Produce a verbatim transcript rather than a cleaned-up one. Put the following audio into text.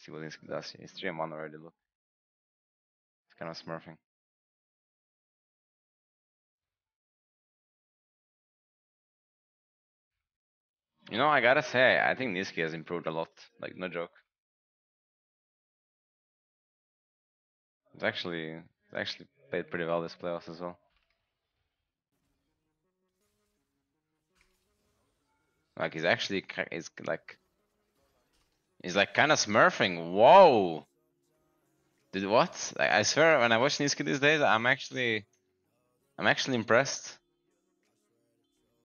Let's see what Nisqy does. It's three M one already, look. It's kind of smurfing. You know, I gotta say, I think Nisqy has improved a lot. Like, no joke. It's actually, it's actually played pretty well this playoffs as well. Like, he's actually, he's like, he's like kind of smurfing. Whoa! Did what? Like, I swear, when I watch Nisqy these days, I'm actually, I'm actually impressed.